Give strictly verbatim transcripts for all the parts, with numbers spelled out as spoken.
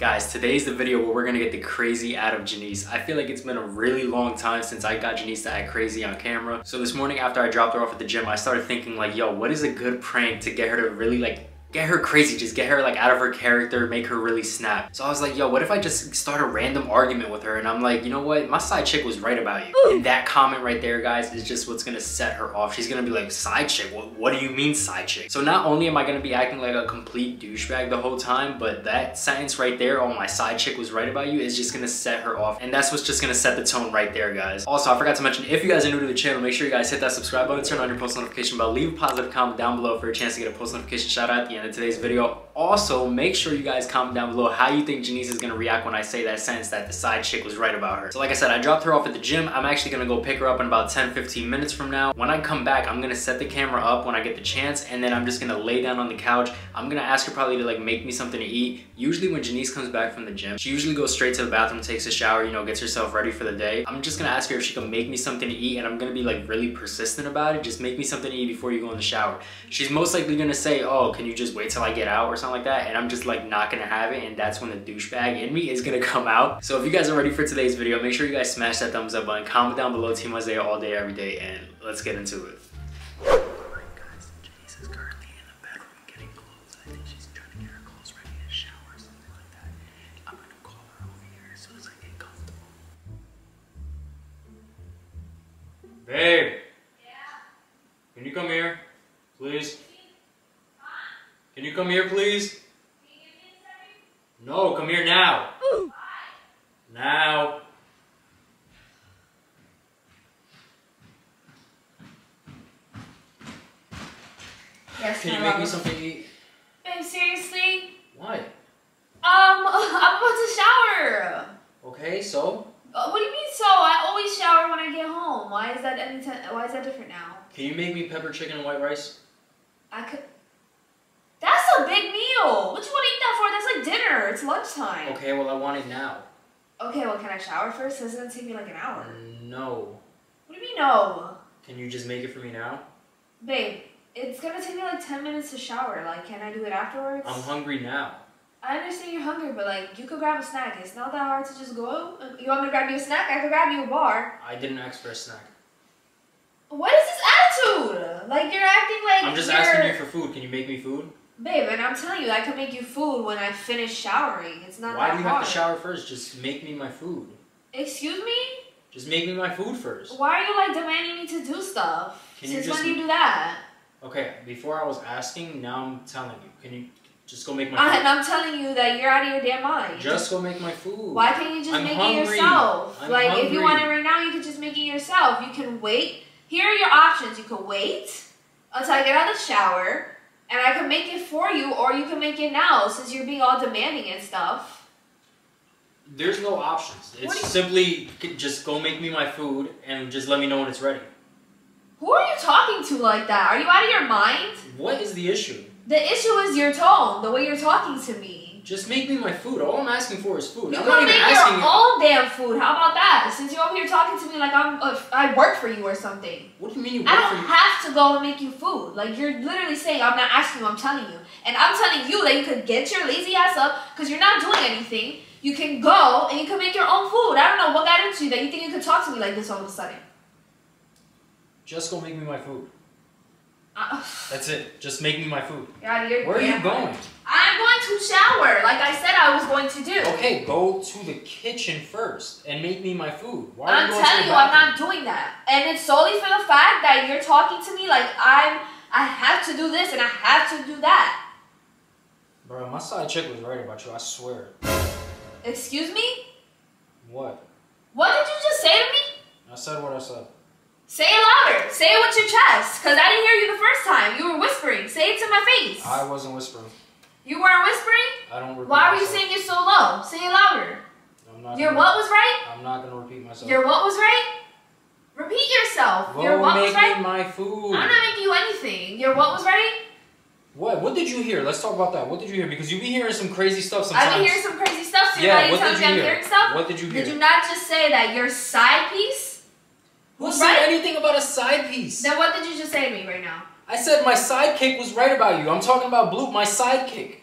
Guys, today's the video where we're gonna get the crazy out of Janiece. I feel like it's been a really long time since I got Janiece to act crazy on camera. So this morning after I dropped her off at the gym, I started thinking like, yo, what is a good prank to get her to really like, get her crazy, just get her like out of her character, make her really snap. So I was like, yo, what if I just start a random argument with her? And I'm like, you know what? My side chick was right about you. And that comment right there, guys, is just what's gonna set her off. She's gonna be like, side chick? What, what do you mean side chick? So not only am I gonna be acting like a complete douchebag the whole time, but that sentence right there, oh, my side chick was right about you, is just gonna set her off. And that's what's just gonna set the tone right there, guys. Also, I forgot to mention, if you guys are new to the channel, make sure you guys hit that subscribe button, turn on your post notification bell, leave a positive comment down below for a chance to get a post notification shout out at the end of today's video. Also, make sure you guys comment down below how you think Janiece is gonna react when I say that sentence that the side chick was right about her. So like I said, I dropped her off at the gym. I'm actually gonna go pick her up in about ten fifteen minutes from now. When I come back, I'm gonna set the camera up when I get the chance, and then I'm just gonna lay down on the couch. I'm gonna ask her probably to like make me something to eat. Usually when Janiece comes back from the gym, she usually goes straight to the bathroom, takes a shower, you know, gets herself ready for the day. I'm just gonna ask her if she can make me something to eat, and I'm gonna be like really persistent about it. Just make me something to eat before you go in the shower. She's most likely gonna say, oh, can you just wait till I get out or something like that, and I'm just like not gonna have it, and that's when the douchebag in me is gonna come out. So if you guys are ready for today's video, make sure you guys smash that thumbs up button, comment down below Team Isaiah all day every day, and let's get into it. Babe, yeah. Can you come here, please? Can you come here, please? Can you give me a second? No, come here now. Ooh. Now. Yes, Can you make me something to eat? Babe, seriously? What? Um, I'm about to shower. Okay, so? Uh, what do you mean so? I always shower when I get home. Why is that any time, why is that different now? Can you make me pepper chicken and white rice? I could. That's a big meal. What do you want to eat that for? That's like dinner. It's lunchtime. Okay, well I want it now. Okay, well can I shower first? This is gonna take me like an hour. No. What do you mean no? Can you just make it for me now? Babe, it's gonna take me like ten minutes to shower. Like, can I do it afterwards? I'm hungry now. I understand you're hungry, but like you could grab a snack. It's not that hard to just go out. You want me to grab you a snack? I could grab you a bar. I didn't ask for a snack. What is this attitude? Like you're acting like I'm just you're... asking you for food. Can you make me food? Babe, and I'm telling you, I can make you food when I finish showering. It's not Why that hard. Why do you hard. have to shower first? Just make me my food. Excuse me? Just make me my food first. Why are you like demanding me to do stuff? Can Since you just... when do you do that? Okay, before I was asking, now I'm telling you. Can you just go make my food? And I'm telling you that you're out of your damn mind. Just go make my food. Why can't you just I'm make hungry. it yourself? I'm like, hungry. If you want it right now, you can just make it yourself. You can wait. Here are your options. You can wait until I get out of the shower. And I can make it for you, or you can make it now, since you're being all demanding and stuff. There's no options. It's simply just go make me my food and just let me know when it's ready. Who are you talking to like that? Are you out of your mind? What is the issue? The issue is your tone, the way you're talking to me. Just make me my food. All I'm asking for is food. You I'm can make your own damn food. How about that? Since you're over here talking to me like I'm, uh, I work for you or something. What do you mean you work I don't for have you? to go and make you food. Like you're literally saying, I'm not asking you, I'm telling you. And I'm telling you that you could get your lazy ass up because you're not doing anything. You can go and you can make your own food. I don't know what got into you that you think you could talk to me like this all of a sudden. Just go make me my food. Uh, That's it. Just make me my food. Yeah, Where are yeah. you going? I'm going to shower, like I said I was going to do. Okay, go to the kitchen first and make me my food. Why are I'm you telling you, I'm not doing that. And it's solely for the fact that you're talking to me like I'm, I have to do this and I have to do that. Bro, my side chick was right about you, I swear. Excuse me? What? What did you just say to me? I said what I said. Say it louder. Say it with your chest, because I didn't hear you the first time. You were whispering. Say it to my face. I wasn't whispering. You weren't whispering? I don't repeat Why were you saying it so low? Say it louder. I'm not Your what was right? I'm not going to repeat myself. Your what was right? Repeat yourself. Go Your what make was right? my food. I'm not making you anything. Your what was right? What? What did you hear? Let's talk about that. What did you hear? Because you be hearing some crazy stuff sometimes. I've been hearing some crazy stuff. So yeah, what did you hear? Hearing stuff? What did you hear? Did you not just say that your side piece? Who said right? anything about a side piece? Then what did you just say to me right now? I said my sidekick was right about you. I'm talking about Bloop, my sidekick.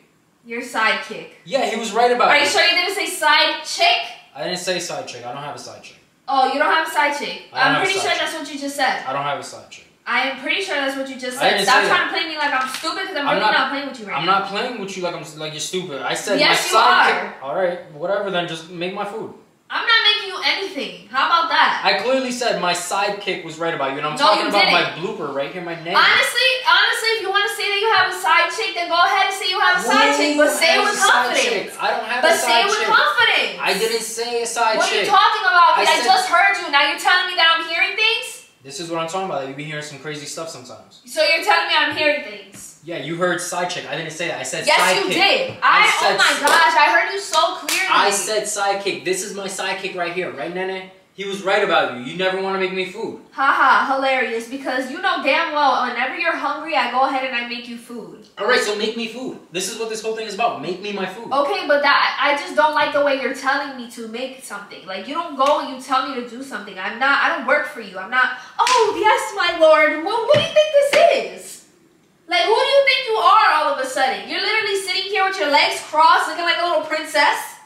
Your sidekick. Yeah, he was right about it. Are you sure you didn't say side chick? I didn't say side chick. I don't have a side chick. Oh, you don't have a side chick. I'm pretty sure that's what you just said. I don't have a side chick. I am pretty sure that's what you just said. Stop trying to play me like I'm stupid because I'm really not playing with you right now. I'm not playing with you like I'm like you're stupid. I said my sidekick. All right, whatever then. Just make my food. I'm not making you anything. How about that? I clearly said my sidekick was right about you, and I'm talking about my blooper right here, my name. Honestly, honestly, if you want to say that you have a sidekick, then go ahead and say you have a sidekick, but say it with confidence. I don't have a sidekick. But say it with confidence. I didn't say a sidekick. What are you talking about? I just heard you. Now you're telling me that I'm hearing things? This is what I'm talking about. You be hearing some crazy stuff sometimes. So you're telling me I'm hearing things. Yeah, you heard side chick. I didn't say that. I said yes, sidekick. Yes, you did. I, I said, oh my gosh, I heard you so clearly. I said sidekick. This is my sidekick right here, right, Nene? He was right about you. You never want to make me food. Haha, hilarious. Because you know damn well, whenever you're hungry, I go ahead and I make you food. All right, so make me food. This is what this whole thing is about. Make me my food. Okay, but that I just don't like the way you're telling me to make something. Like you don't go and you tell me to do something. I'm not. I don't work for you. I'm not. Oh yes, my lord. Well, what do you think this is? Like who do you think you are? All of a sudden, you're literally sitting here with your legs crossed, looking like a little princess.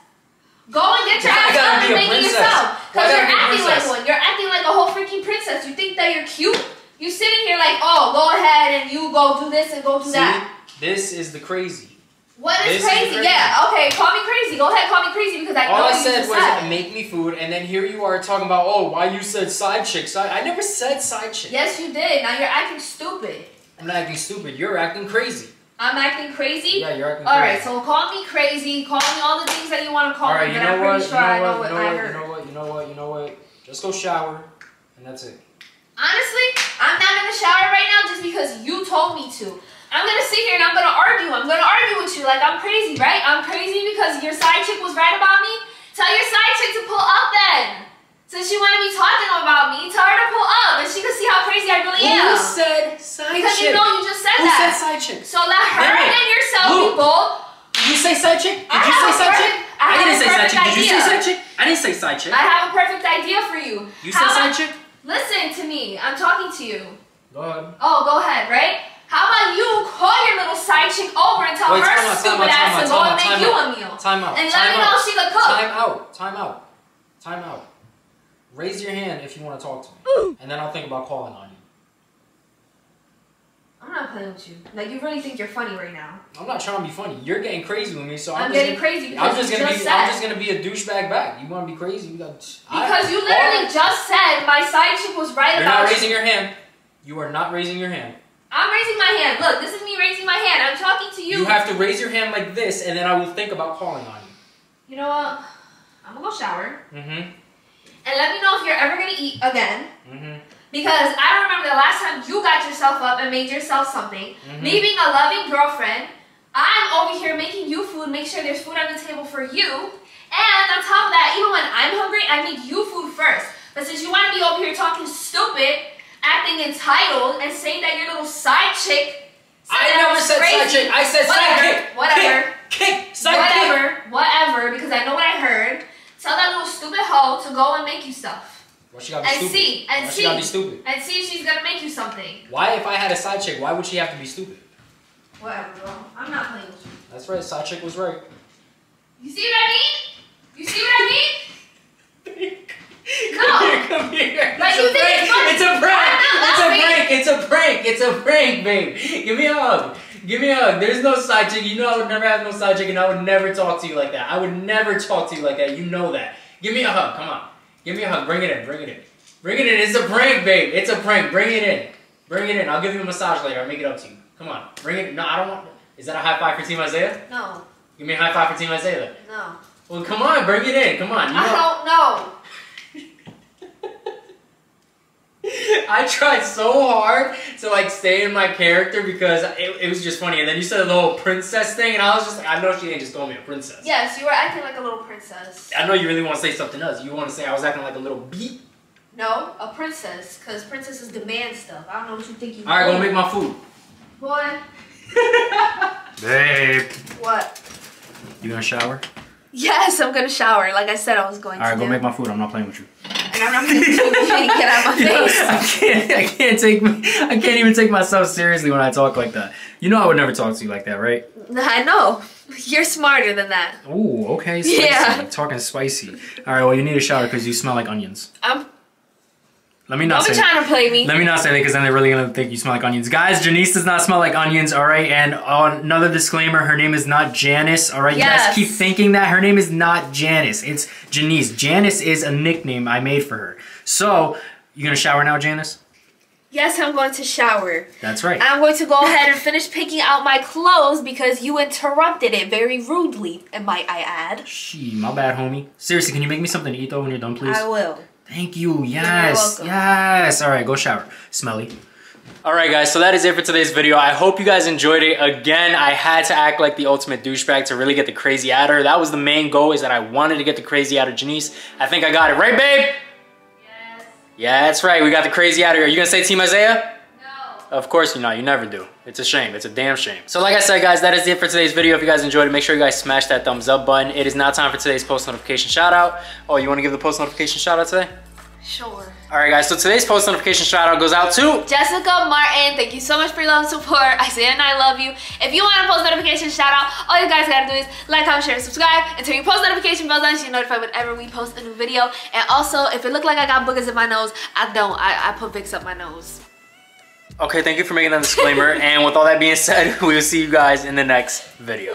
Go and get your ass up and make it yourself. Because you're acting like one. You're acting like a whole freaking princess. You think that you're cute? You're sitting here like, oh, go ahead and you go do this and go do that. This is the crazy. What is crazy? Yeah, okay, call me crazy. Go ahead, call me crazy because I know you said. All I said was make me food, and then here you are talking about, oh, why you said side chick. Side. I never said side chick. Yes, you did. Now you're acting stupid. I'm not acting stupid. You're acting crazy. I'm acting crazy? Yeah, you're acting crazy. Alright, so call me crazy. Call me all the things that you want to call me, but I'm pretty sure I know what I heard. You know what, you know what, you know what? Just go shower, and that's it. Honestly, I'm not going to shower right now just because you told me to. I'm going to sit here and I'm going to argue. I'm going to argue with you like I'm crazy, right? I'm crazy because your side chick was right about me? Tell your side chick to pull up then. Since she wanted to be talking about me, tell her to pull up and she can see how crazy I really am. Who said side chick? Because you know you just said that. Who said side chick? So let her and yourself be bold. Did you say side chick? Did you say side chick? I didn't say side chick. Did you say side chick? I didn't say side chick. I have a perfect idea for you. You said side chick? Listen to me. I'm talking to you. Go ahead. Oh, go ahead, right? How about you call your little side chick over and tell her stupid ass to go and make you a meal. Time out. And let me know she could cook. Time out. Time out. Time out. Raise your hand if you want to talk to me. Ooh. And then I'll think about calling on you. I'm not playing with you. Like, you really think you're funny right now. I'm not trying to be funny. You're getting crazy with me, so I'm, I'm getting gonna, crazy because I'm just you gonna just be, said. I'm just going to be a douchebag back. You want to be crazy? You got, because I, you literally I, just said my side chick was right about you. You're not raising your hand. You are not raising your hand. I'm raising my hand. Look, this is me raising my hand. I'm talking to you. You have to raise your hand like this, and then I will think about calling on you. You know what? I'm going to go shower. Mm-hmm. And let me know if you're ever going to eat again. Mm-hmm. Because I remember the last time you got yourself up and made yourself something. Mm-hmm. Me being a loving girlfriend, I'm over here making you food, make sure there's food on the table for you. And on top of that, even when I'm hungry, I make you food first. But since you want to be over here talking stupid, acting entitled, and saying that your little side chick said I never said crazy, side chick. I said whatever, side kick. Whatever. Kick. Kick. Side whatever. Kick. Whatever. Because I know what I heard. Tell that little stupid hoe to go and make you stuff. Well, she gotta be and stupid. see and well, see she gotta be stupid. And see if she's gonna make you something. Why, if I had a side chick, why would she have to be stupid? Whatever, bro. I'm not playing with you. That's right. Side chick was right. You see what I mean? You see what I mean? No. Come here, come here. Like, it's, you a think it's, it's a prank. It's a prank. It's a prank. It's a prank. It's a prank, babe. Give me a hug. Give me a hug. There's no side chick. You know I would never have no side chick, and I would never talk to you like that. I would never talk to you like that. You know that. Give me a hug. Come on. Give me a hug. Bring it in. Bring it in. Bring it in. It's a prank, babe. It's a prank. Bring it in. Bring it in. I'll give you a massage later. I'll make it up to you. Come on. Bring it in. No, I don't want... Is that a high five for Team Isaiah? No. Give me a high five for Team Isaiah then. No. Well, come on. Bring it in. Come on. You I don't know. I tried so hard to like stay in my character because it, it was just funny, and then you said the whole princess thing, and I was just like, I know she ain't just call me a princess. Yes, you were acting like a little princess. I know you really want to say something else. You want to say I was acting like a little bee? No, a princess, because princesses demand stuff. I don't know what you think you. All right, go make my food. Boy. Babe. What? You gonna shower? Yes, I'm gonna shower. Like I said, I was going. All right, to go do. make my food. I'm not playing with you. and I'm not going to shake it out of my face. Know, I can't. I can't take. I can't even take myself seriously when I talk like that. You know, I would never talk to you like that, right? I know. You're smarter than that. Ooh, okay. Spicy. Yeah. I'm talking spicy. All right. Well, you need a shower because you smell like onions. I'm. Let me not Don't say. Be trying to play me. Let me not say that because then they're really gonna think you smell like onions, guys. Janiece does not smell like onions. All right, and uh, another disclaimer: her name is not Janice. All right, yes. You guys keep thinking that her name is not Janice. It's Janiece. Janice is a nickname I made for her. So you gonna shower now, Janice? Yes, I'm going to shower. That's right. I'm going to go ahead and finish picking out my clothes because you interrupted it very rudely, and might I add? She, my bad, homie. Seriously, can you make me something to eat though when you're done, please? I will. Thank you. Yes. Yes. All right. Go shower. Smelly. All right, guys. So that is it for today's video. I hope you guys enjoyed it. Again, I had to act like the ultimate douchebag to really get the crazy at her. That was the main goal, is that I wanted to get the crazy out of Janiece. I think I got it. Right, babe? Yes. Yeah, that's right. We got the crazy out of her. Are you going to say Team Isaiah? No. Of course you're not. You never do. It's a shame. It's a damn shame. So like I said, guys, that is it for today's video. If you guys enjoyed it, make sure you guys smash that thumbs up button. It is now time for today's post notification shout out. Oh, you want to give the post notification shout out today? Sure. All right, guys. So today's post notification shout out goes out to Jessica Martin. Thank you so much for your love and support. Isaiah and I love you. If you want a post notification shout out, all you guys got to do is like, comment, share, and subscribe. And turn your post notification bells on so you're notified whenever we post a new video. And also, if it looked like I got boogers in my nose, I don't. I, I put Vicks up my nose. Okay, thank you for making that disclaimer. And with all that being said, we will see you guys in the next video.